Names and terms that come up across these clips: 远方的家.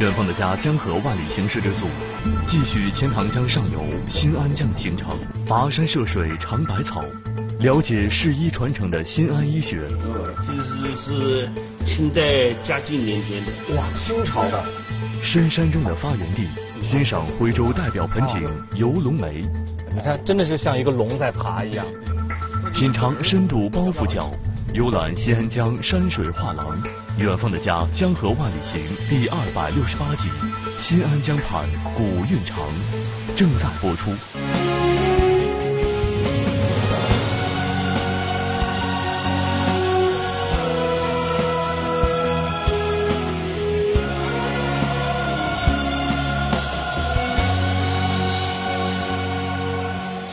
远方的家将和万里行驶着组，继续钱塘江上游新安江行程，跋山涉水尝百草，了解市医传承的新安医学。这是清代嘉靖年间的，哇，清朝的。深山中的发源地，欣赏徽州代表盆景游龙梅。你看，真的是像一个龙在爬一样。品尝深度包袱饺。 游览新安江山水画廊，《远方的家》江河万里行第268集，新安江畔古韵长，正在播出。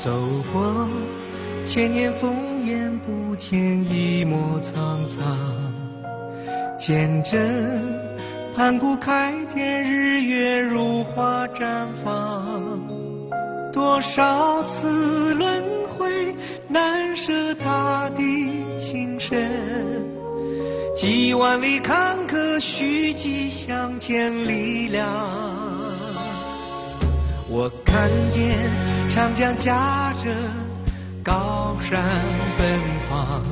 走过千年风烟不。 见一抹沧桑，见证盘古开天，日月如花绽放。多少次轮回，难舍大地情深。几万里坎坷，续集相见力量。我看见长江夹着。 高山奔放，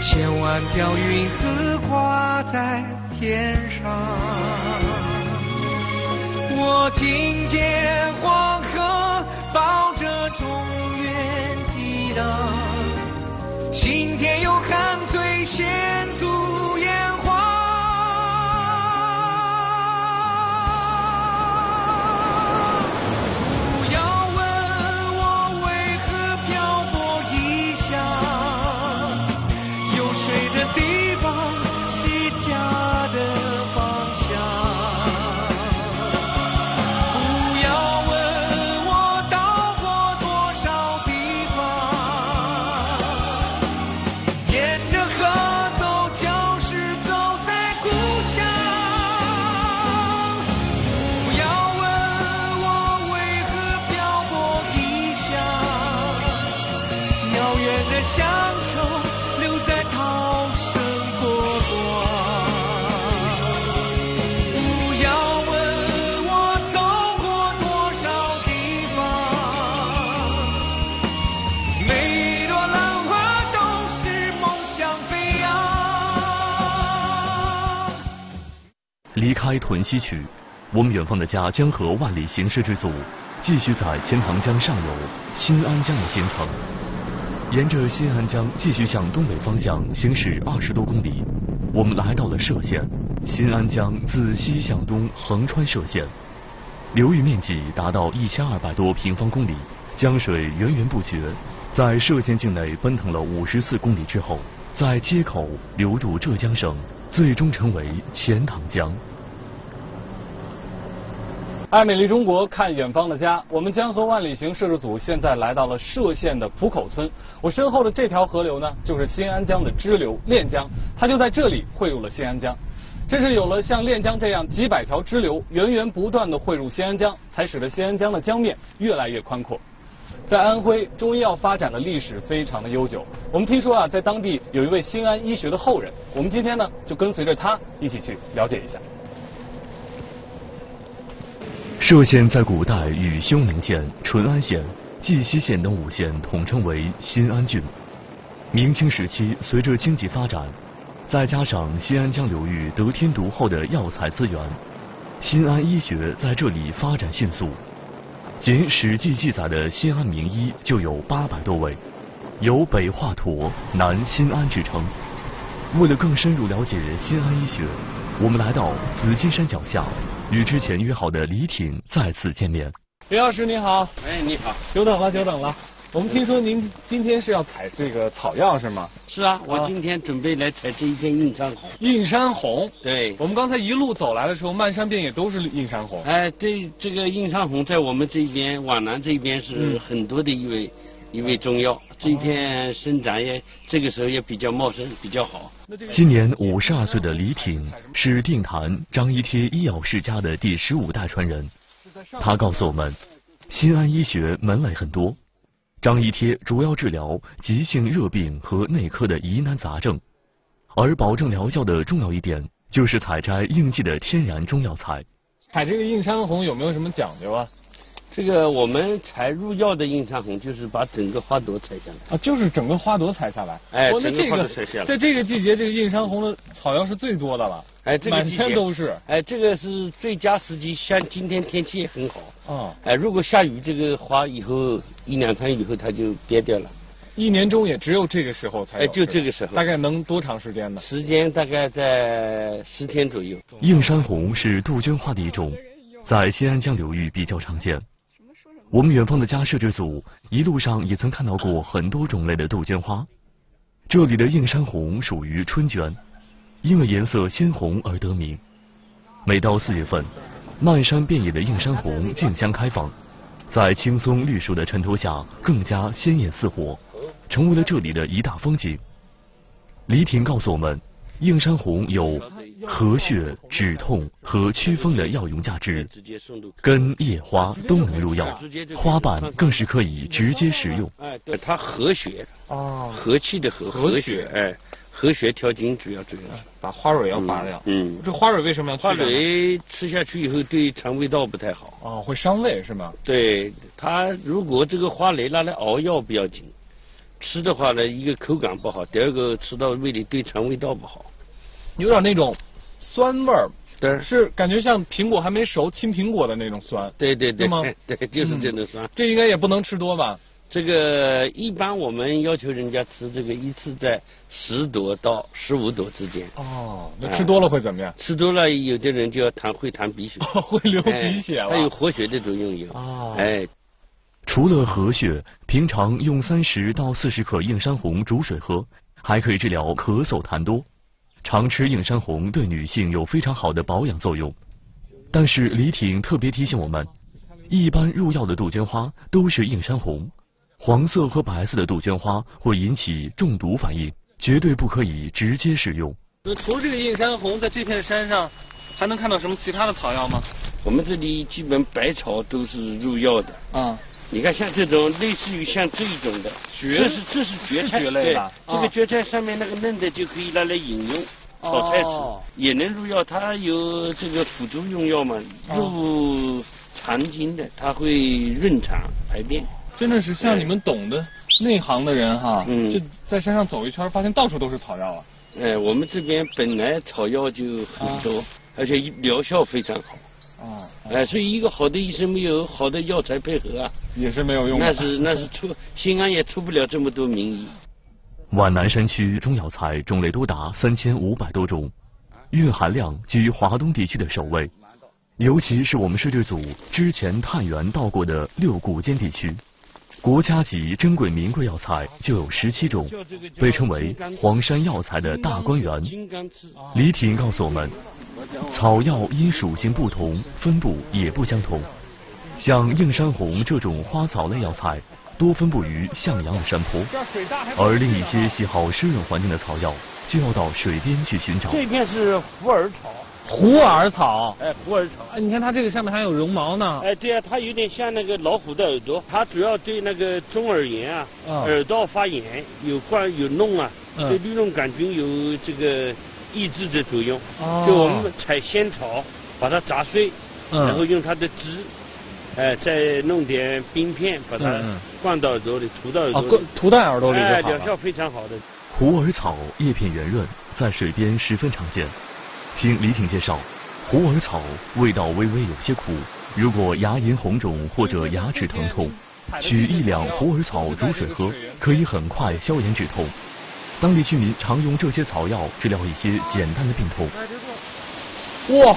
千万条云河挂在天上。我听见黄河抱着中原激荡，信天又喊醉先祖炎黄。离开屯溪区，我们远方的家江河万里行驶之组，继续在钱塘江上游新安江的行程，沿着新安江继续向东北方向行驶20多公里，我们来到了歙县。新安江自西向东横穿歙县，流域面积达到1200多平方公里，江水源源不绝，在歙县境内奔腾了54公里之后，在街口流入浙江省，最终成为钱塘江。 爱美丽中国，看远方的家。我们江河万里行摄制组现在来到了歙县的浦口村。我身后的这条河流呢，就是新安江的支流练江，它就在这里汇入了新安江。正是有了像练江这样几百条支流源源不断的汇入新安江，才使得新安江的江面越来越宽阔。在安徽，中医药发展的历史非常的悠久。我们听说啊，在当地有一位新安医学的后人。我们今天呢，就跟随着他一起去了解一下。 歙县在古代与休宁县、淳安县、绩溪县等5县统称为新安郡。明清时期，随着经济发展，再加上新安江流域得天独厚的药材资源，新安医学在这里发展迅速。仅《史记》记载的新安名医就有800多位，有“北华佗”、“南新安”之称。为了更深入了解新安医学，我们来到紫金山脚下。 与之前约好的李挺再次见面。李老师您好，哎你好，久等了久等了。我们听说您今天是要采这个草药是吗？是啊，我今天准备来采这一片映山红。映山红，对。我们刚才一路走来的时候，漫山遍野都是映山红。哎，对，这个映山红在我们这边皖南这边是很多的一味中药，这片生长也这个时候也比较茂盛，比较好。 今年52岁的李挺是定坛张一贴医药世家的第15代传人。他告诉我们，新安医学门类很多。张一贴主要治疗急性热病和内科的疑难杂症，而保证疗效的重要一点就是采摘应季的天然中药材。采这个映山红有没有什么讲究啊？这个我们采入药的映山红，就是把整个花朵采下来。啊，就是整个花朵采下来。哎，整个花朵采下来。在这个季节，这个映山红的草药是最多的了。哎，这个季节满天都是。哎，这个是最佳时机，像今天天气也很好。啊。哎，如果下雨，这个花以后一两天以后它就瘪掉了。 一年中也只有这个时候才有，哎，就这个时候，大概能多长时间呢？时间大概在10天左右。映山红是杜鹃花的一种，在新安江流域比较常见。我们远方的家摄制组一路上也曾看到过很多种类的杜鹃花，这里的映山红属于春鹃，因为颜色鲜红而得名。每到4月份，漫山遍野的映山红竞相开放，在青松绿树的衬托下，更加鲜艳似火。 成为了这里的一大风景。黎婷告诉我们，映山红有和血、止痛和祛风的药用价值，根、叶、花都能入药，花瓣更是可以直接食用。哎，它和血，和气的和，和血，哎，和血调经主要是把花蕊要拔掉。嗯，这花蕊为什么要？花蕊吃下去以后对肠胃道不太好。哦，会伤胃是吗？对，它如果这个花蕾拿来熬药不要紧。 吃的话呢，一个口感不好，第二个吃到胃里对肠胃道不好，有点那种酸味儿，对，是感觉像苹果还没熟，青苹果的那种酸，对对对，对，就是这种酸。这应该也不能吃多吧？这个一般我们要求人家吃这个一次在10朵到15朵之间。哦，那吃多了会怎么样？吃多了，有的人就要会淌鼻血，会流鼻血了。它有活血的作用有。哦，哎。 除了和血，平常用30到40克映山红煮水喝，还可以治疗咳嗽痰多。常吃映山红对女性有非常好的保养作用。但是李挺特别提醒我们，一般入药的杜鹃花都是映山红，黄色和白色的杜鹃花会引起中毒反应，绝对不可以直接使用。那除了这个映山红，在这片山上还能看到什么其他的草药吗？我们这里基本百草都是入药的。啊。 你看，像这种类似于像这一种的，这是蕨菜类吧？这个蕨菜上面那个嫩的就可以拿来饮用，炒菜吃，也能入药。它有这个辅助用药嘛，入肠经的，它会润肠排便。真的是像你们懂的内行的人哈，就在山上走一圈，发现到处都是草药啊。哎，我们这边本来草药就很多，而且疗效非常好。 啊，哎，所以一个好的医生没有好的药材配合啊，也是没有用的。那是新安也出不了这么多名医。皖南山区中药材种类多达3500多种，蕴含量居华东地区的首位。尤其是我们摄制组之前探员到过的6股间地区，国家级珍贵名贵药材就有17种，被称为黄山药材的大观园。李挺告诉我们。 草药因属性不同，分布也不相同。像映山红这种花草类药材，多分布于向阳的山坡；而另一些喜好湿润环境的草药，就要到水边去寻找。这片是虎耳草。虎耳草。哎，虎耳草。哎，你看它这个上面还有绒毛呢。哎，对啊，它有点像那个老虎的耳朵。它主要对那个中耳炎啊、耳道发炎有关有弄啊，对绿脓杆菌有这个。 抑制的作用，就我们采仙草，把它砸碎，然后用它的汁，再弄点冰片，把它灌到耳朵里，涂到耳朵里，涂到耳朵里就好了。疗效非常好的。虎耳草叶片圆润，在水边十分常见。听李挺介绍，虎耳草味道微微有些苦，如果牙龈红肿或者牙齿疼痛，取1两虎耳草煮水喝，可以很快消炎止痛。 当地居民常用这些草药治疗一些简单的病痛。哇，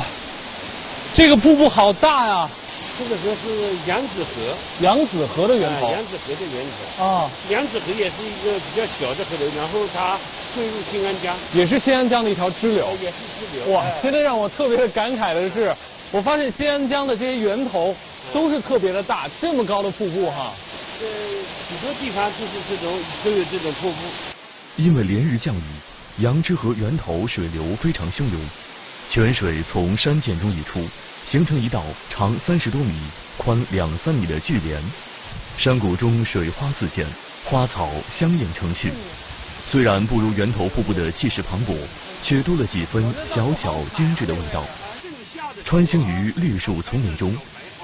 这个瀑布好大呀！这个河是扬子河，扬子河的源头。扬子河的源头。啊，扬子河也是一个比较小的河流，然后它汇入新安江，也是新安江的一条支流。也是支流。哇，现在让我特别的感慨的是，我发现新安江的这些源头都是特别的大，这么高的瀑布哈。很多地方就是这种都有这种瀑布。 因为连日降雨，扬支河源头水流非常汹涌，泉水从山涧中溢出，形成一道长30多米、宽2-3米的巨帘。山谷中水花四溅，花草相映成趣。虽然不如源头瀑布的气势磅礴，却多了几分小巧精致的味道。穿行于绿树丛林中，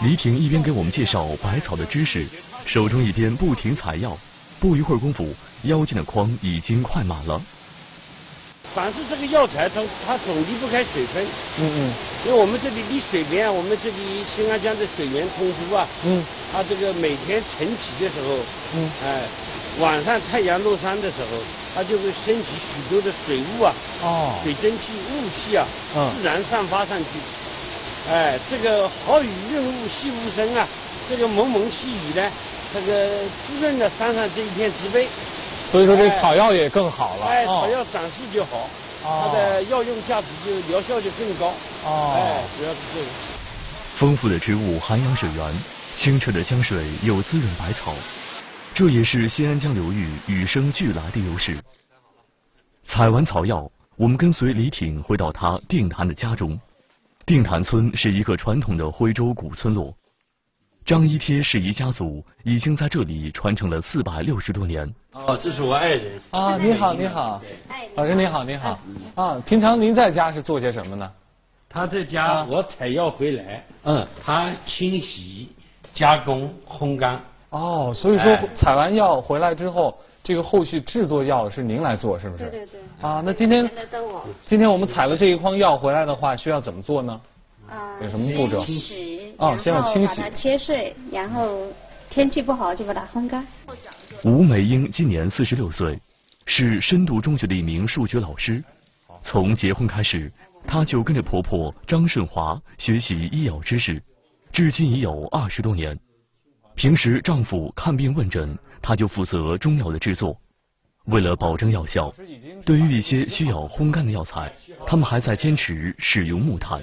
李挺一边给我们介绍百草的知识，手中一边不停采药。不一会儿功夫，腰间的筐已经快满了。 凡是这个药材，它总离不开水分。因为我们这里离水源，我们这里新安江的水源通湖啊。它这个每天晨起的时候，晚上太阳落山的时候，它就会升起许多的水雾啊，水蒸气、雾气啊，自然散发上去。这个好雨润物细无声啊，这个蒙蒙细雨呢，这个滋润了山上这一片植被。 所以说这草药也更好了，草药展示就好，它的药用价值就疗效就更高。主要是这个。丰富的植物涵养水源，清澈的江水又滋润百草，这也是新安江流域与生俱来的优势。采完草药，我们跟随李挺回到他定潭的家中。定潭村是一个传统的徽州古村落，张一贴是一家族已经在这里传承了460多年。 哦，这是我爱人啊！你好，你好，老师，你好，你好啊！平常您在家是做些什么呢？他在家，我采药回来，他清洗、加工、烘干。哦，所以说采完药回来之后，这个后续制作药是您来做，是不是？对对对。啊，那今天我们采了这一筐药回来的话，需要怎么做呢？啊，有什么步骤？先要清洗，把它切碎，然后天气不好就把它烘干。 吴美英今年46岁，是深度中学的一名数学老师。从结婚开始，她就跟着婆婆张顺华学习医药知识，至今已有20多年。平时丈夫看病问诊，她就负责中药的制作。为了保证药效，对于一些需要烘干的药材，他们还在坚持使用木炭。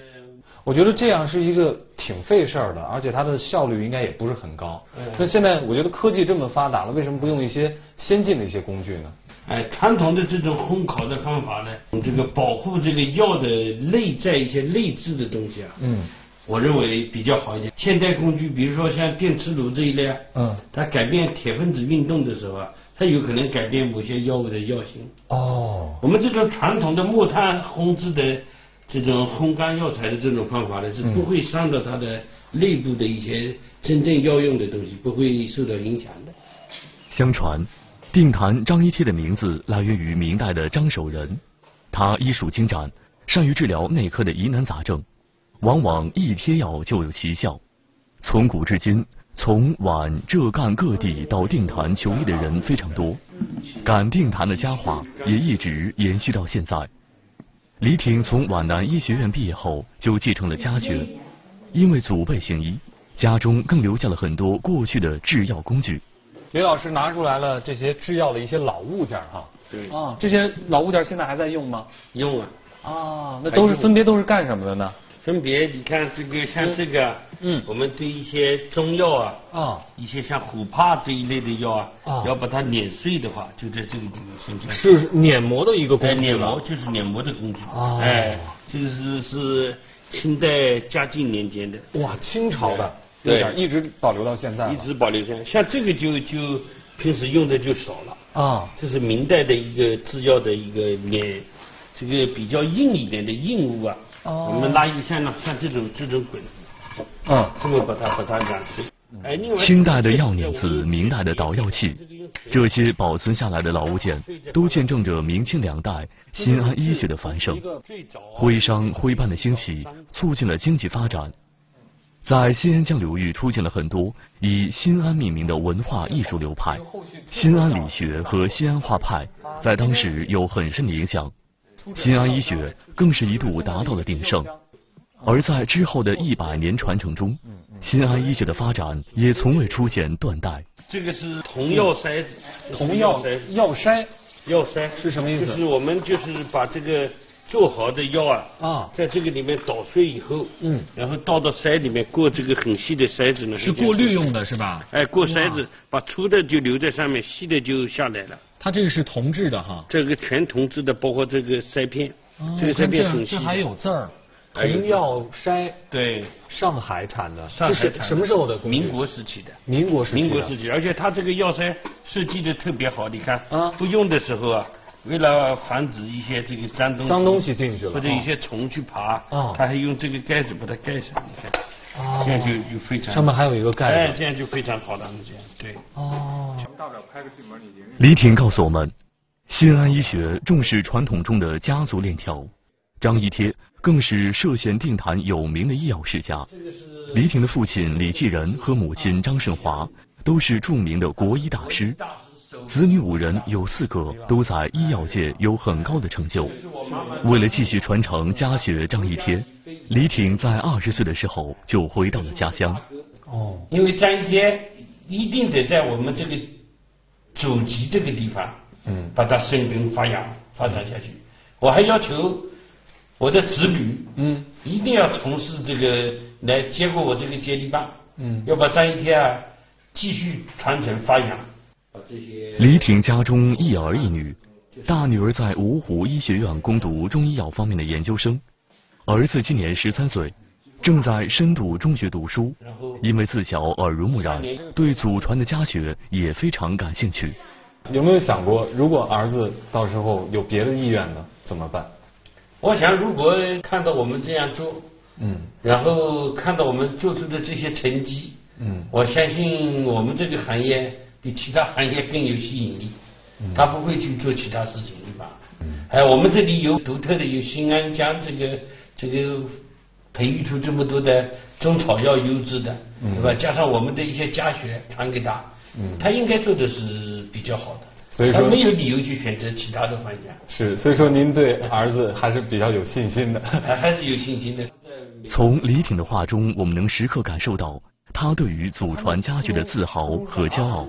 我觉得这样是一个挺费事儿的，而且它的效率应该也不是很高。那现在我觉得科技这么发达了，为什么不用一些先进的一些工具呢？传统的这种烘烤的方法呢，这个保护这个药的内在一些内置的东西啊，我认为比较好一点。现代工具，比如说像电磁炉这一类，它改变铁分子运动的时候啊，它有可能改变某些药物的药性。哦，我们这种传统的木炭烘制的。 这种烘干药材的这种方法呢，是不会伤到它的内部的一些真正药用的东西，不会受到影响的。相传，定潭张一贴的名字来源于明代的张守仁，他医术精湛，善于治疗内科的疑难杂症，往往一贴药就有奇效。从古至今，从皖浙赣各地到定潭求医的人非常多，赶定潭的佳话也一直延续到现在。 李挺从皖南医学院毕业后就继承了家学，因为祖辈行医，家中更留下了很多过去的制药工具。李老师拿出来了这些制药的一些老物件哈，对啊，这些老物件现在还在用吗？用啊。啊，那都是分别都是干什么的呢？分别你看这个像这个，我们对一些中药啊，一些像琥珀这一类的药啊，要把它碾碎的话，就在这个地方生产。是碾磨的一个工具。碾磨就是碾磨的工具。这个是清代嘉靖年间的。哇，清朝的，对，一直保留到现在。一直保留下来，像这个就平时用的就少了。这是明代的一个制药的一个碾，这个比较硬一点的硬物啊。 我们拉一个像这种滚，这么把它染碎。清代的药碾子，明代的捣药器，这些保存下来的老物件，都见证着明清两代新安医学的繁盛。徽商徽办的兴起，促进了经济发展，在新安江流域出现了很多以新安命名的文化艺术流派，新安理学和新安画派在当时有很深的影响。 新安医学更是一度达到了鼎盛，而在之后的100年传承中，新安医学的发展也从未出现断代。这个是铜药筛子，铜药筛是什么意思？就是我们把这个做好的药啊，在这个里面捣碎以后，然后倒到筛里面过这个很细的筛子呢，是过滤用的是吧？过筛子，把粗的就留在上面，细的就下来了。 它这个是铜制的哈，这个全铜制的，包括这个筛片，这个筛片很细。这还有字儿，铜药筛，对，上海产的，这是什么时候的？民国时期的，民国时期，而且它这个药筛设计的特别好，你看，不用的时候啊，为了防止一些这个脏东西进去了，或者一些虫去爬，它还用这个盖子把它盖上，你看。 这样就非常上面还有一个盖子，哎，这样就非常好了，这样对。哦。李挺告诉我们，新安医学重视传统中的家族链条，张一贴更是歙县定坛有名的医药世家。李挺的父亲李济仁和母亲张顺华都是著名的国医大师，子女5人有4个都在医药界有很高的成就。为了继续传承家学张一贴。 李挺在20岁的时候就回到了家乡。哦，因为张一贴一定得在我们这个祖籍这个地方，把它生根发芽发展下去。我还要求我的子女，一定要从事这个来接过我这个接力棒，要把张一贴继续传承发扬。李挺家中1儿1女，大女儿在芜湖医学院攻读中医药方面的研究生。 儿子今年13岁，正在深度中学读书。因为自小耳濡目染，对祖传的家学也非常感兴趣。有没有想过，如果儿子到时候有别的意愿呢，怎么办？我想，如果看到我们这样做，然后看到我们做出的这些成绩，我相信我们这个行业比其他行业更有吸引力。他不会去做其他事情，对吧？哎，我们这里有独特的，有新安江这个。 培育出这么多的中草药优质的，对吧？加上我们的一些家学传给他，他应该做的是比较好的，所以说他没有理由去选择其他的方向。是，所以说您对儿子还是比较有信心的，还是有信心的。从李挺的话中，我们能时刻感受到他对于祖传家学的自豪和骄傲，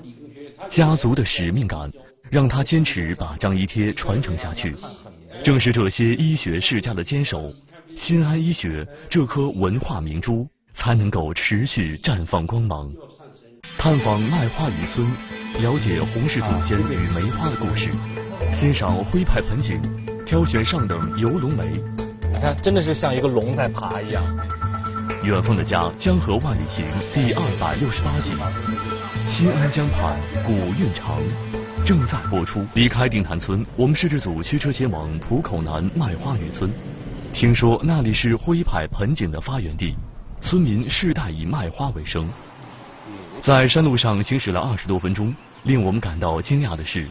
家族的使命感让他坚持把张一贴传承下去。正是这些医学世家的坚守。 新安医学这颗文化明珠才能够持续绽放光芒。探访赖花渔村，了解红氏祖先与梅花的故事，欣赏徽派盆景，挑选上等游龙梅。你看，真的是像一个龙在爬一样。远方的家，江河万里行第268集，新安江畔古韵长，正在播出。离开定坛村，我们摄制组驱车前往浦口南赖花渔村。 听说那里是徽派盆景的发源地，村民世代以卖花为生。在山路上行驶了20多分钟，令我们感到惊讶的是，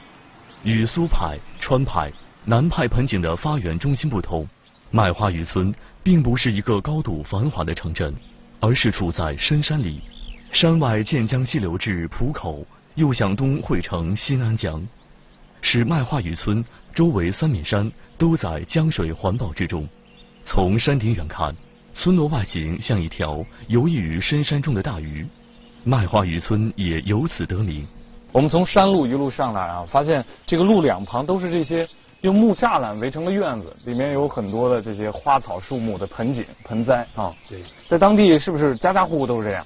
与苏派、川派、南派盆景的发源中心不同，卖花渔村并不是一个高度繁华的城镇，而是处在深山里，山外建江西流至浦口，又向东汇成新安江，使卖花渔村周围3面山都在江水环抱之中。 从山顶远看，村落外形像一条游弋于深山中的大鱼，卖花渔村也由此得名。我们从山路一路上来啊，发现这个路两旁都是这些用木栅栏围成的院子，里面有很多的这些花草树木的盆景、盆栽啊。对，在当地是不是家家户户都是这样？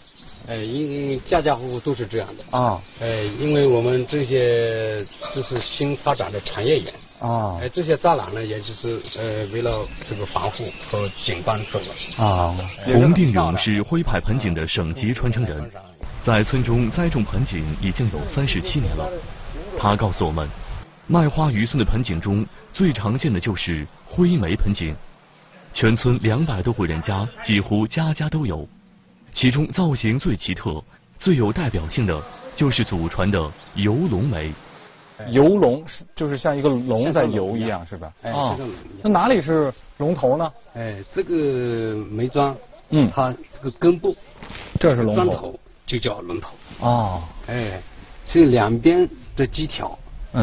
家家户户都是这样的啊。因为我们这些就是新发展的产业园。 啊，这些栅栏呢，也就是为了这个防护和景观作用。啊，洪定勇是徽派盆景的省级传承人，在村中栽种盆景已经有37年了。他告诉我们，卖花渔村的盆景中最常见的就是徽梅盆景，全村200多户人家几乎家家都有，其中造型最奇特、最有代表性的就是祖传的游龙梅。 游龙是就是像一个龙在游一样，是吧？啊，那哪里是龙头呢？这个梅桩，它这个根部，这是龙头，就叫龙头。哦，这两边的基条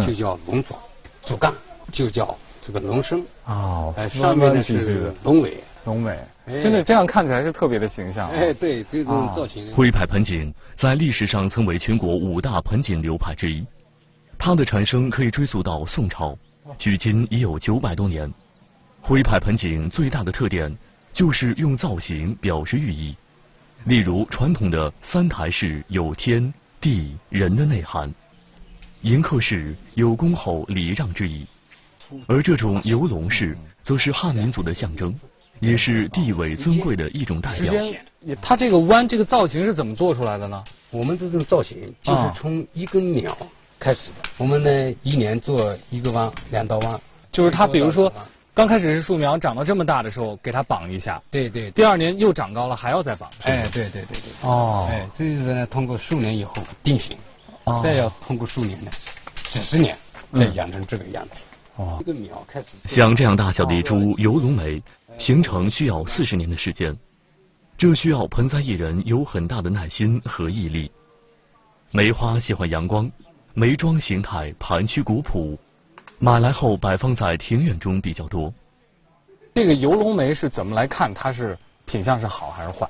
就叫龙爪，主干就叫这个龙身。哦，上面呢是龙尾。龙尾，真的这样看起来是特别的形象。对，这种造型。徽派盆景在历史上曾为全国5大盆景流派之一。 它的产生可以追溯到宋朝，距今已有900多年。徽派盆景最大的特点就是用造型表示寓意，例如传统的3台式有天地人的内涵，迎客式有恭候礼让之意，而这种游龙式则是汉民族的象征，也是地位尊贵的一种代表。它这个弯这个造型是怎么做出来的呢？我们这种造型就是从一根鸟。开始的。我们呢一年做一个弯、2道弯，就是它比如说刚开始是树苗长到这么大的时候，给它绑一下。对对。第二年又长高了，还要再绑。哎，对对对对。哦。哎，这就是呢通过数年以后定型，再要通过数年呢几十年再养成这个样子。哦。这个苗开始。像这样大小的一株油龙梅，形成需要40年的时间。 这需要盆栽艺人有很大的耐心和毅力。梅花喜欢阳光，梅桩形态盘曲古朴，买来后摆放在庭院中比较多。这个游龙梅是怎么来看？它是品相是好还是坏？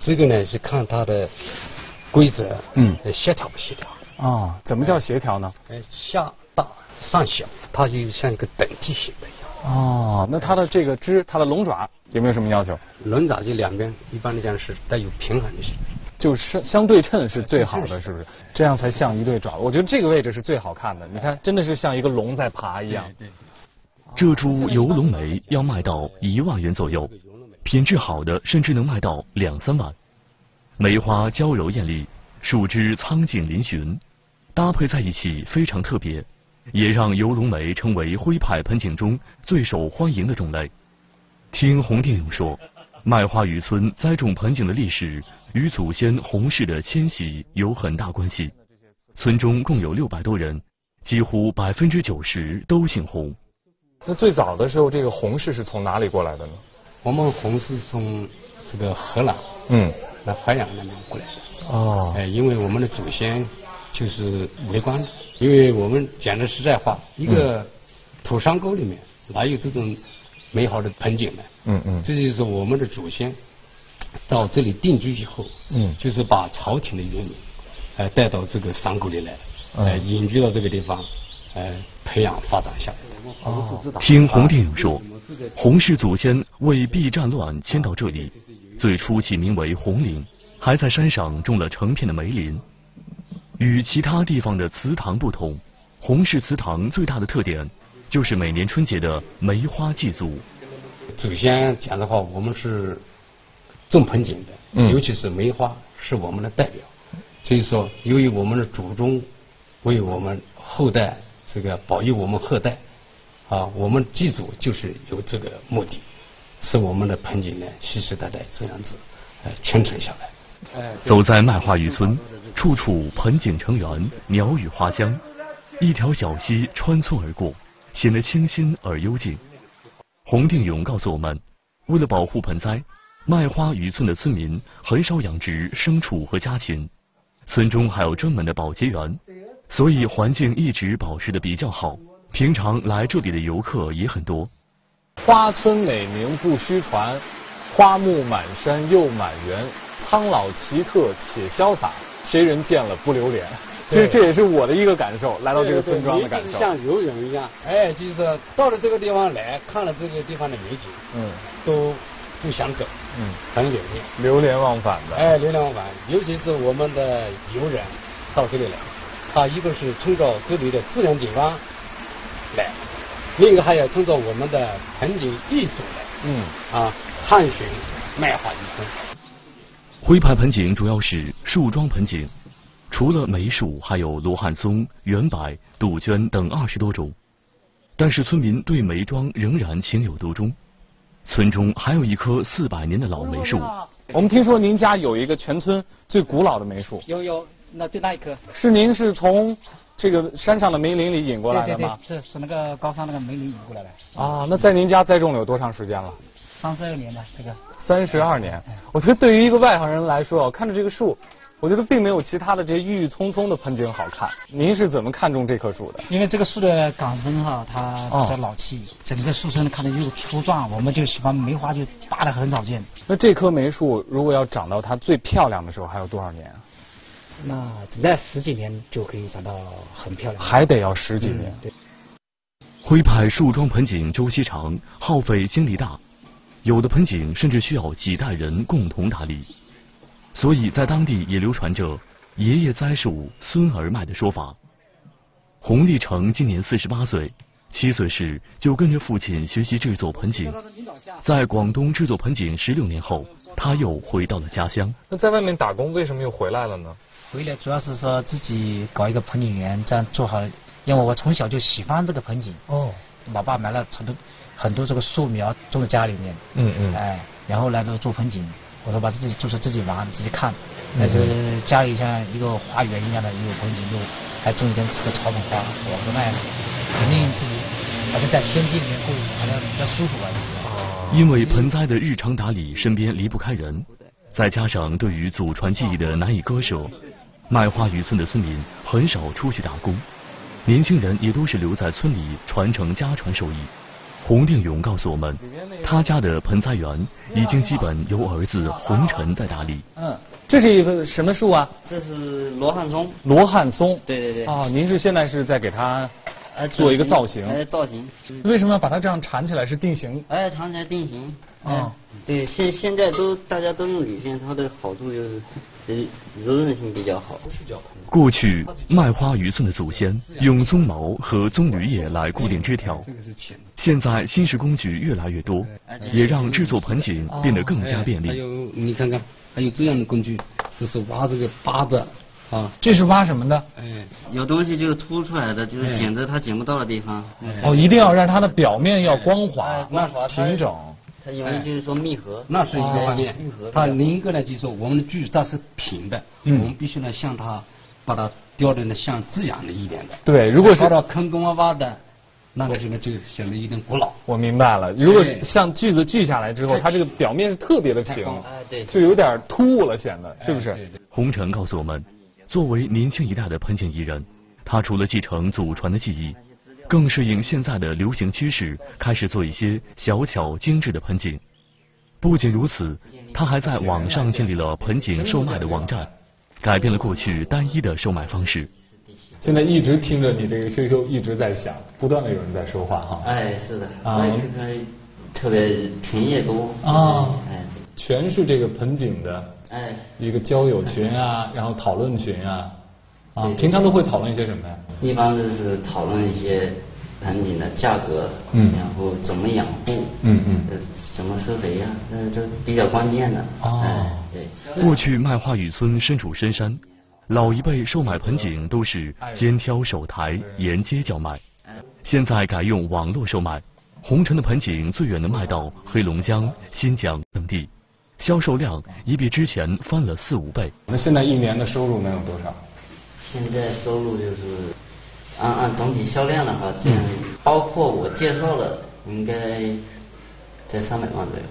这个呢是看它的规则，协调不协调啊、哦？怎么叫协调呢？下大上小，它就像一个等梯形的一样。哦，那它的这个枝，它的龙爪。 有没有什么要求？轮爪这两边一般来讲是带有平衡的，就是相对称是最好的，是不是？这样才像一对爪。我觉得这个位置是最好看的。你看，真的是像一个龙在爬一样。对对。这株油龙梅要卖到1万元左右，品质好的甚至能卖到2、3万。梅花娇柔艳丽，树枝苍劲嶙峋，搭配在一起非常特别，也让油龙梅成为徽派盆景中最受欢迎的种类。 听洪定勇说，麦花渔村栽种盆景的历史与祖先洪氏的迁徙有很大关系。村中共有600多人，几乎90%都姓洪。那最早的时候，这个洪氏是从哪里过来的呢？我们洪氏从这个荷兰，那淮阳那边过来的。哦，哎，因为我们的祖先就是为官，因为我们讲的实在话，一个土山沟里面哪有这种。 美好的盆景呢，这就是我们的祖先到这里定居以后，就是把朝廷的人民，带到这个山沟里来，隐居到这个地方，培养发展下来。哦，听洪定勇说，洪氏祖先为避战乱迁到这里，最初起名为洪岭，还在山上种了成片的梅林。与其他地方的祠堂不同，洪氏祠堂最大的特点。 就是每年春节的梅花祭祖。祖先讲的话，我们是种盆景的，尤其是梅花是我们的代表。所以说，由于我们的祖宗为我们后代这个保佑我们后代，啊，我们祭祖就是有这个目的，使我们的盆景呢世世代代这样子传承下来。走在麦花渔村，处处盆景成园，鸟语花香，一条小溪穿村而过。 显得清新而幽静。洪定勇告诉我们，为了保护盆栽，麦花渔村的村民很少养殖牲畜和家禽，村中还有专门的保洁员，所以环境一直保持的比较好。平常来这里的游客也很多。花村美名不虚传，花木满山又满园，苍老奇特且潇洒，谁人见了不流连？ 其实这也是我的一个感受，来到这个村庄的感受。像游人一样，哎，就是说到了这个地方来看了这个地方的美景，都不想走，很有意，流连忘返的。哎，流连忘返，尤其是我们的游人到这里来，他一个是冲着这里的自然景观来，另一个还要冲着我们的盆景艺术来，探寻麦花渔村。徽派盆景主要是树桩盆景。 除了梅树，还有罗汉松、圆柏、杜鹃等20多种，但是村民对梅桩仍然情有独钟。村中还有一棵400年的老梅树。我们听说您家有一个全村最古老的梅树。有，那最大一棵。是您是从这个山上的梅林里引过来的吗？对，是那个高山那个梅林引过来的。啊，那在您家栽种了有多长时间了？32年了，这个。32年，我觉得对于一个外行人来说，看着这个树。 我觉得并没有其他的这些郁郁葱葱的盆景好看。您是怎么看中这棵树的？因为这个树的杆根哈，它比较老气，整个树身看着又粗壮，我们就喜欢梅花就大的很少见。那这棵梅树如果要长到它最漂亮的时候，还有多少年啊？那等待10几年就可以长到很漂亮。还得要10几年。对。徽派树桩盆景周期长，耗费精力大，有的盆景甚至需要几代人共同打理。 所以在当地也流传着“爷爷栽树，孙儿卖”的说法。洪立成今年48岁， 7岁时就跟着父亲学习制作盆景，在广东制作盆景16年后，他又回到了家乡。那在外面打工，为什么又回来了呢？回来主要是说自己搞一个盆景园，这样做好，因为我从小就喜欢这个盆景。哦，老爸买了很多这个树苗种在家里面。哎，然后来到做盆景，我说把自己做出自己玩，自己看。那是家里像一个花园一样的一个盆景，又还种一点这个草本花，我都卖了。 肯定自己好像在仙境里面过日子，好像比较舒服吧。因为盆栽的日常打理，身边离不开人，再加上对于祖传技艺的难以割舍，卖花渔村的村民很少出去打工，年轻人也都是留在村里传承家传手艺。洪定勇告诉我们，他家的盆栽园已经基本由儿子洪晨在打理。嗯，这是一个什么树啊？这是罗汉松。罗汉松。对对对。哦，您是现在是在给他。 做一个造型，造型。为什么要把它这样缠起来？是定型。缠起来定型。啊，对，现在都大家都用铝线，它的好处就是柔韧性比较好。过去卖花渔村的祖先用棕毛和棕榈叶来固定枝条，现在新式工具越来越多，也让制作盆景变得更加便利。还有你看看，还有这样的工具，这是挖这个疤的。 啊，这是挖什么的？哎，有东西就是凸出来的，就是剪子它剪不到的地方。哦，一定要让它的表面要光滑，那平整。它因为就是说密合，那是一个方面。它另一个呢，就是说我们的锯它是平的，我们必须呢像它把它雕的呢像自然的一点的。对，如果是挖到坑坑洼洼的，那个什么就显得有点古老。我明白了，如果像锯子锯下来之后，它这个表面是特别的平，对，就有点突兀了，显得是不是？洪晨告诉我们。 作为年轻一代的盆景艺人，他除了继承祖传的技艺，更适应现在的流行趋势，开始做一些小巧精致的盆景。不仅如此，他还在网上建立了盆景售卖的网站，改变了过去单一的售卖方式。现在一直听着你这个 QQ 一直在响，不断的有人在说话哈。哎，是的，啊，特别群也多啊，哎，全是这个盆景的。 哎，一个交友群啊，然后讨论群啊，啊，平常都会讨论一些什么呀？一般都是讨论一些盆景的价格，然后怎么养护，怎么施肥呀，这比较关键的。哦，对。过去卖花渔村身处深山，老一辈售卖盆景都是肩挑手抬，沿街叫卖，现在改用网络售卖。洪城的盆景最远能卖到黑龙江、新疆等地。 销售量已比之前翻了4、5倍。那现在一年的收入能有多少？现在收入就是按总体销量的话，这样包括我介绍的，应该在300万左右。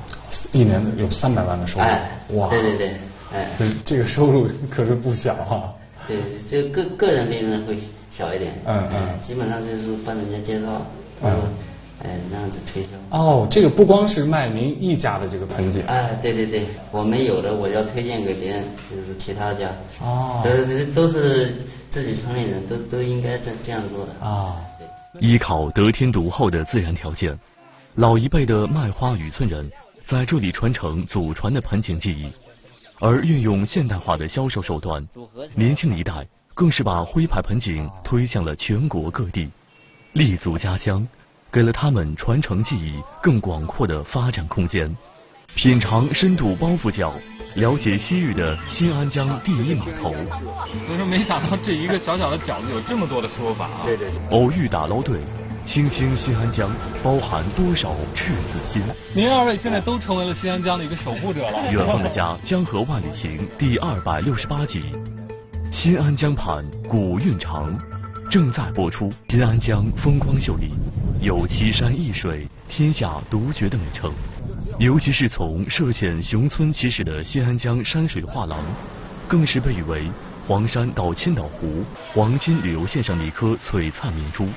一年有300万的收入？哎，哇！对对对，哎，这个收入可是不小啊。对，就个人利润会小一点。基本上就是帮人家介绍。那样子推销哦，这个不光是卖您一家的这个盆景，哎，对对对，我们有的我要推荐给别人，就是其他家，哦，都是自己村里人都应该这样做的啊。依靠得天独厚的自然条件，老一辈的卖花渔村人在这里传承祖传的盆景技艺，而运用现代化的销售手段，年轻一代更是把徽派盆景推向了全国各地，立足家乡。 给了他们传承技艺更广阔的发展空间。品尝深度包袱饺，了解西域的新安江第一码头。所以说，没想到这一个小小的饺子有这么多的说法啊！对对对。偶遇打捞队，倾听新安江包含多少赤子心。您二位现在都成为了新安江的一个守护者了。远方的家，江河万里行第268集，新安江畔古韵长。 正在播出。新安江风光秀丽，有奇山异水、天下独绝的美称。尤其是从涉县雄村起始的新安江山水画廊，更是被誉为黄山到千岛湖黄金旅游线上的一颗璀璨明珠。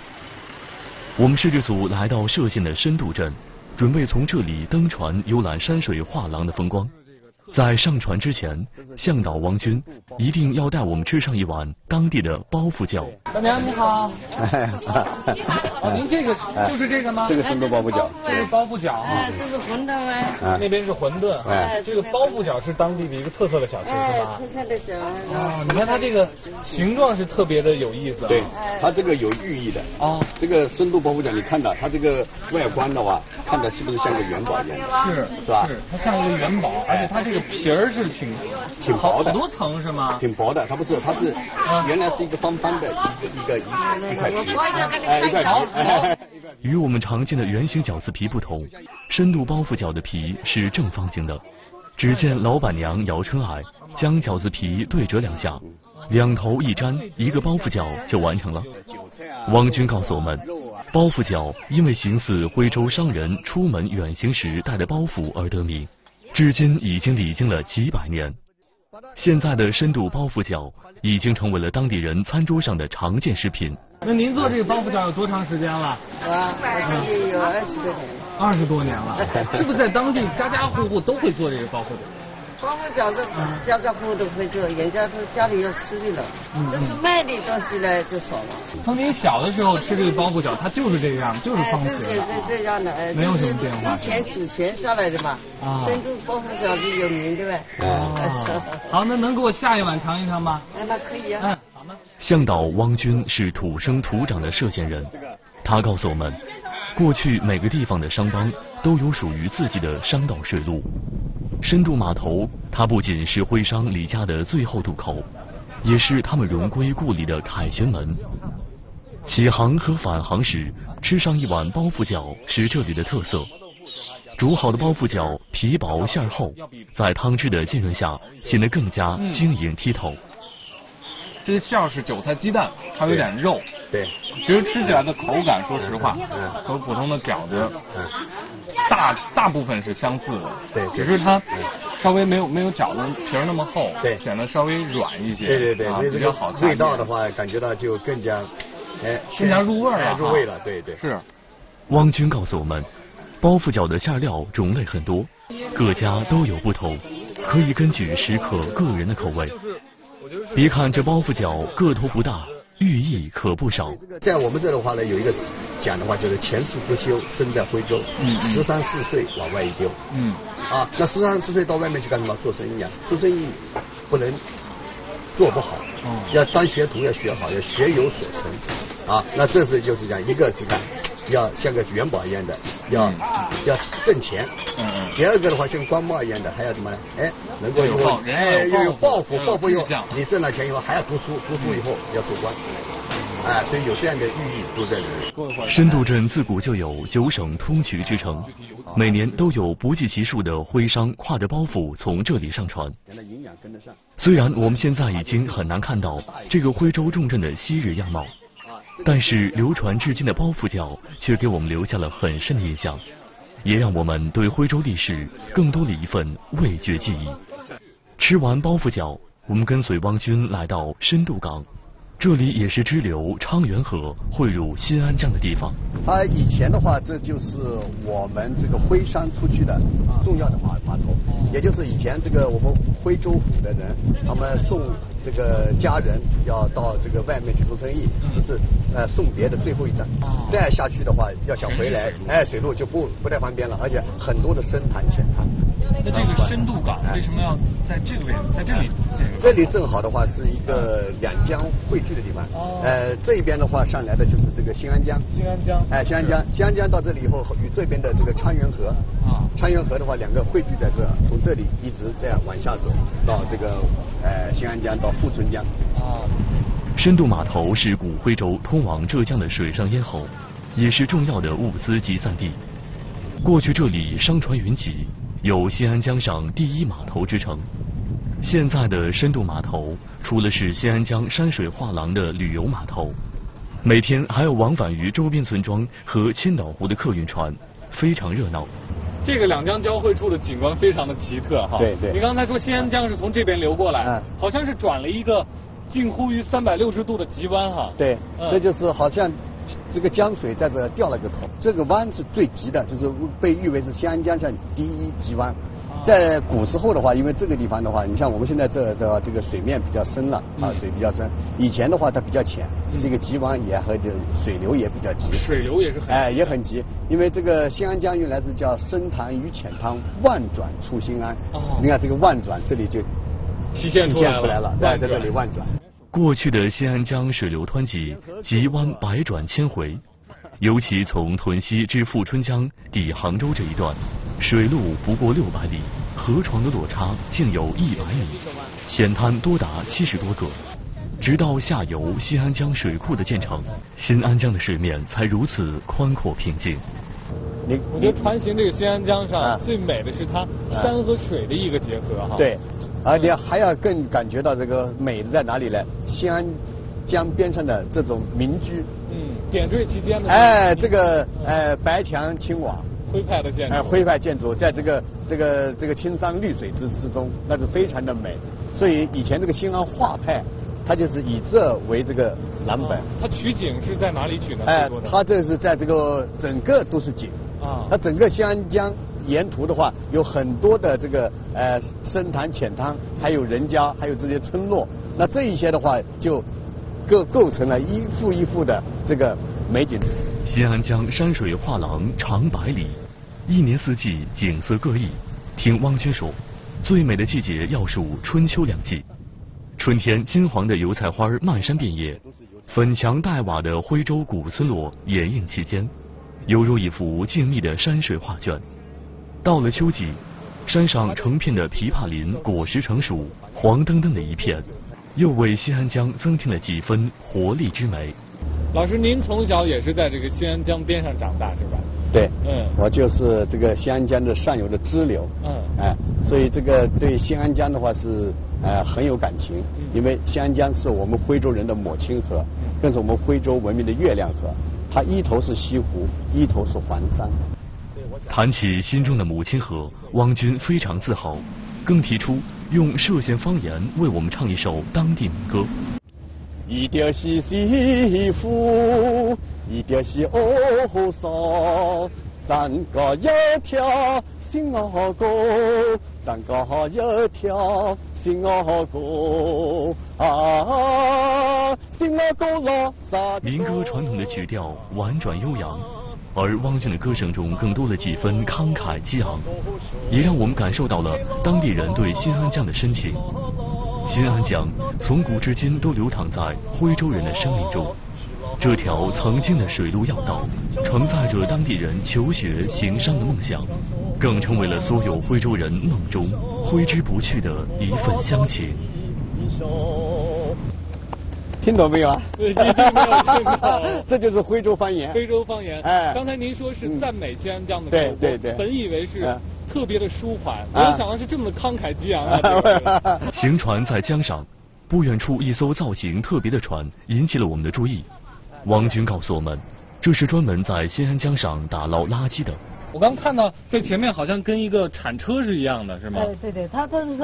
我们摄制组来到涉县的深渡镇，准备从这里登船游览山水画廊的风光。在上船之前，向导王军一定要带我们吃上一碗当地的包袱饺。大娘你好，您这个就是这个吗？这个是包袱饺，这是包袱饺啊，这是馄饨啊，那边是馄饨，哎，这个包袱饺是当地的一个特色的小吃是吧？特色的饺啊，你看它这个形状是特别的有意思，对，它这个有寓意的啊。这个深度包袱饺你看到它这个外观的话，看着是不是像个元宝一样？是吧？是，它像一个元宝，而且它这个皮儿是挺薄的，好多层是吗？挺薄的，它不是，它是原来是一个方方的一块皮，与我们常见的圆形饺子皮不同，深度包袱饺的皮是正方形的。只见老板娘姚春矮将饺子皮对折两下，两头一粘，一个包袱饺就完成了。王军告诉我们，包袱饺因为形似徽州商人出门远行时带的包袱而得名，至今已经历经了几百年。现在的深度包袱饺已经成为了当地人餐桌上的常见食品。那您做这个包袱饺有多长时间了？我有20多年。20多年了，是不是在当地家户户都会做这个包袱饺？包括饺子，家家户户都会做，人家都家里要吃的了。这是卖的东西呢，就少了。从您小的时候吃这个包袱饺，它就是这样，就是方形的。这样的，没有什么变化。之前祖传下来的嘛，深度包袱饺子有名对吧？好，那能给我下一碗尝一尝吗？那可以啊。好吗？向导汪军是土生土长的歙县人，他告诉我们，过去每个地方的商帮都有属于自己的商道水路。深度码头，它不仅是徽商离家的最后渡口，也是他们荣归故里的凯旋门。起航和返航时吃上一碗包袱饺是这里的特色。煮好的包袱饺皮薄馅厚，在汤汁的浸润下显得更加晶莹剔透。这个馅是韭菜鸡蛋，还有点肉。对，其实吃起来的口感，说实话，和普通的饺子大部分是相似的。对，只是它稍微没有饺子皮那么厚，对，显得稍微软一些。对，比较好吃。味道的话，感觉到就更加入味了，入味了。对。是。汪军告诉我们，包袱饺的馅料种类很多，各家都有不同，可以根据食客个人的口味。别看这包袱饺个头不大，寓意可不少。在我们这的话呢，有一个讲的话就是前世不修，身在徽州，13、14岁往外一丢。那13、14岁到外面去干什么？做生意啊，做生意不能做不好，要当学徒，要学好，要学有所成。那这是就是讲，一个是干要像个元宝一样的，要挣钱。第二个的话，像官帽一样的，还要什么呢？能够以后又有抱负，抱负以后，你挣了钱以后还要读书，读书以后要做官，所以有这样的寓意都在里面。深度镇自古就有九省通衢之称，每年都有不计其数的徽商挎着包袱从这里上船。虽然我们现在已经很难看到这个徽州重镇的昔日样貌，但是流传至今的包袱饺却给我们留下了很深的印象。也让我们对徽州历史更多了一份味觉记忆。吃完包袱饺，我们跟随汪军来到深度港，这里也是支流昌源河汇入新安江的地方。它以前的话，这就是我们这个徽商出去的重要的码头，也就是以前这个我们徽州府的人，他们送这个家人要到这个外面去做生意，这是送别的最后一站。再下去的话，要想回来，水路就不太方便了，而且很多的深潭浅滩。那这个深度港为什么要在这个位置？在这里这里正好的话是一个两江汇聚的地方。这一边的话上来的就是这个新安江。新安江到这里以后，与这边的这个昌源河。昌源河的话，两个汇聚在这，从这里一直这样往下走到这个新安江到富春江。深度码头是古徽州通往浙江的水上咽喉，也是重要的物资集散地。过去这里商船云集，有新安江上第一码头之称。现在的深度码头除了是新安江山水画廊的旅游码头，每天还有往返于周边村庄和千岛湖的客运船，非常热闹。这个两江交汇处的景观非常的奇特哈。对。你刚才说新安江是从这边流过来，好像是转了一个近乎于360度的急弯哈。对，这就是好像这个江水在这掉了个头，这个弯是最急的，就是被誉为是新安江上第一急弯。在古时候的话，因为这个地方的话，你像我们现在这个水面比较深了啊，水比较深。以前的话它比较浅，是一个急湾也和水流也比较急。水流也是很哎也很急，因为这个新安江原来是叫深潭与浅滩，万转出新安。哦。你看这个万转这里就体现出来了，对，在这里万转。过去的新安江水流湍急，急湾百转千回。尤其从屯溪至富春江抵杭州这一段，水路不过600里，河床的落差竟有100米，险滩多达70多个。直到下游新安江水库的建成，新安江的水面才如此宽阔平静。我觉得船行这个新安江上最美的是它山和水的一个结合哈。对，而且还要更感觉到这个美在哪里呢？新安江边上的这种民居。点缀其间的哎，这个白墙青瓦，徽派的建筑，徽派建筑在这个青山绿水之中，那是非常的美。所以以前这个新安画派，它就是以这为这个蓝本。它取景是在哪里取呢？哎，它这是在这个整个都是景啊。它整个新安江沿途的话，有很多的这个深潭、浅滩，还有人家，还有这些村落。那这一些的话就构成了一幅一幅的这个美景。新安江山水画廊长100里，一年四季景色各异。听汪军说，最美的季节要数春秋两季。春天，金黄的油菜花漫山遍野，粉墙黛瓦的徽州古村落掩映其间，犹如一幅静谧的山水画卷。到了秋季，山上成片的枇杷林果实成熟，黄澄澄的一片，又为新安江增添了几分活力之美。老师，您从小也是在这个新安江边上长大是吧？对，我就是这个新安江的上游的支流，所以这个对新安江的话是很有感情，因为新安江是我们徽州人的母亲河，更是我们徽州文明的月亮河，它一头是西湖，一头是黄山。谈起心中的母亲河，汪军非常自豪，更提出用歙县方言为我们唱一首当地民歌。一条是西湖，一条是河山，咱家有条新河沟，咱家有条新河沟啊，新河沟拉萨。民歌传统的曲调婉转悠扬，而汪军的歌声中更多了几分慷慨激昂，也让我们感受到了当地人对新安江的深情。新安江从古至今都流淌在徽州人的生命中，这条曾经的水路要道承载着当地人求学行商的梦想，更成为了所有徽州人梦中挥之不去的一份乡情。听懂没有啊？对，一定没有听懂。这就是徽州方言。徽州方言，刚才您说是赞美新安江的，对，本以为是特别的舒缓，没有想到是这么的慷慨激昂啊！行船在江上，不远处一艘造型特别的船引起了我们的注意。王军告诉我们，这是专门在新安江上打捞垃圾的。我刚看到在前面好像跟一个铲车是一样的，是吗？对，它这是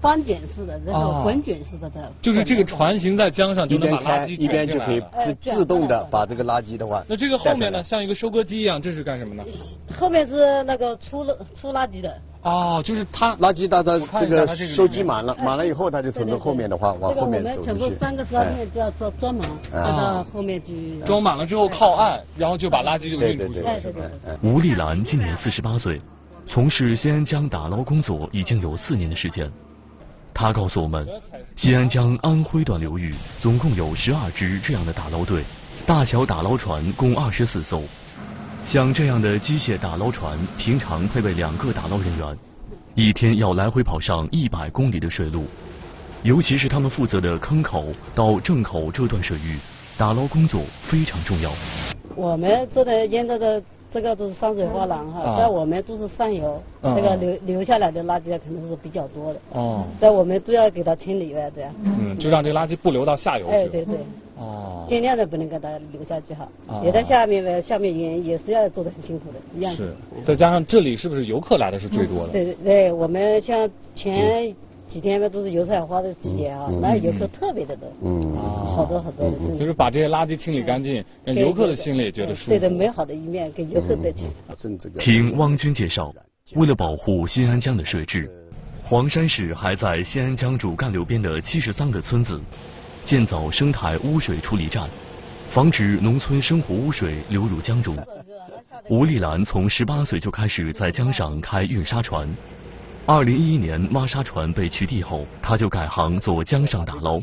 翻卷式的，然后滚卷式的，就是这个船行在江上就能把垃圾卷进来，一边就可以自动的把这个垃圾的话。那这个后面呢，像一个收割机一样，这是干什么呢？后面是那个出垃圾的。哦，就是它垃圾它这个收集满了以后，它就从后面的话往后面走出去。我们全部3个车都要装满，到后面去。装满了之后靠岸，然后就把垃圾就运出去了。吴丽兰今年48岁，从事新安江打捞工作已经有4年的时间。他告诉我们，新安江安徽段流域总共有12支这样的打捞队，大小打捞船共24艘。像这样的机械打捞船，平常配备2个打捞人员，一天要来回跑上100公里的水路。尤其是他们负责的坑口到正口这段水域，打捞工作非常重要。我们这里沿着的这个都是山水画廊哈，在我们都是上游，这个留下来的垃圾肯定是比较多的。哦，在我们都要给它清理外，对啊。就让这垃圾不流到下游去。对。哦。尽量的不能给它留下去哈。也在下面也是要做的很辛苦的，一样。是。再加上这里是不是游客来的是最多的？对，我们像前几天嘛都是油菜花的季节啊，那游客特别的多，好多。就是把这些垃圾清理干净，让游客的心里也觉得舒服。对的，美好的一面给游客带去。听汪军介绍，为了保护新安江的水质，黄山市还在新安江主干流边的73个村子建造生态污水处理站，防止农村生活污水流入江中。吴丽兰从18岁就开始在江上开运沙船。 2011年，妈沙船被取缔后，他就改行做江上打捞。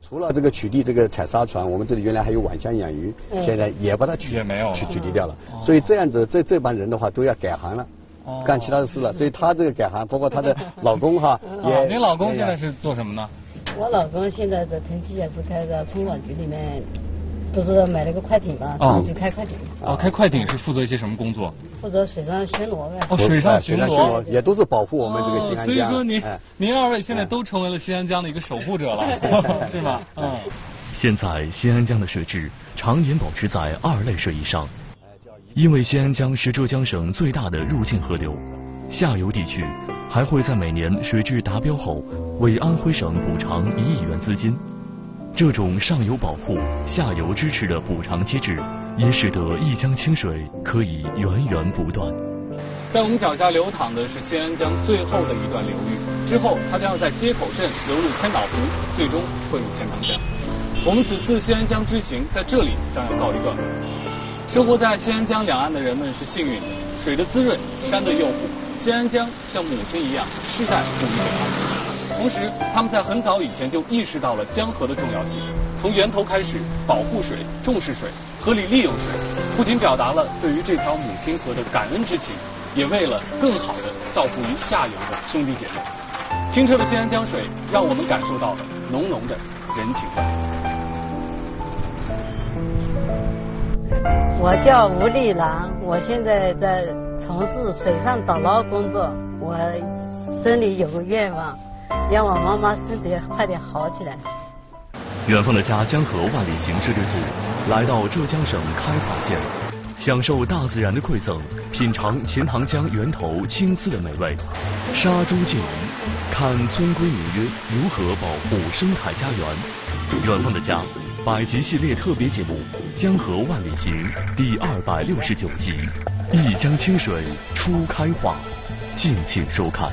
除了这个取缔这个采沙船，我们这里原来还有晚江养鱼，现在也把它取缔掉了。所以这样子，这帮人的话都要改行了，干其他的事了。所以他这个改行，包括他的老公哈，也。您老公现在是做什么呢？我老公现在在腾记也是开的村管局里面。 不是买了个快艇嘛，就开快艇。啊，开快艇是负责一些什么工作？负责水上巡逻呗。哦，水上巡逻也都是保护我们这个新安江。所以说您2位现在都成为了新安江的一个守护者了，是吗？嗯。现在新安江的水质常年保持在2类水以上，因为新安江是浙江省最大的入境河流，下游地区还会在每年水质达标后为安徽省补偿1亿元资金。 这种上游保护、下游支持的补偿机制，也使得一江清水可以源源不断。在我们脚下流淌的是新安江最后的一段流域，之后它将要在街口镇流入千岛湖，最终汇入钱塘江。我们此次新安江之行在这里将要告一段落。生活在新安江两岸的人们是幸运的，水的滋润，山的佑护，新安江像母亲一样世代赋予给他们。 同时，他们在很早以前就意识到了江河的重要性，从源头开始保护水、重视水、合理利用水，不仅表达了对于这条母亲河的感恩之情，也为了更好的造福于下游的兄弟姐妹。清澈的新安江水让我们感受到了浓浓的人情味。我叫吴丽兰，我现在在从事水上打捞工作，我心里有个愿望。 让我妈妈身体快点好起来。远方的家江河万里行摄制组来到浙江省开法县，享受大自然的馈赠，品尝钱塘江源头青丝的美味，杀猪祭鱼，看村规民约如何保护生态家园。远方的家100集系列特别节目《江河万里行》第269集，一江清水初开化，敬请收看。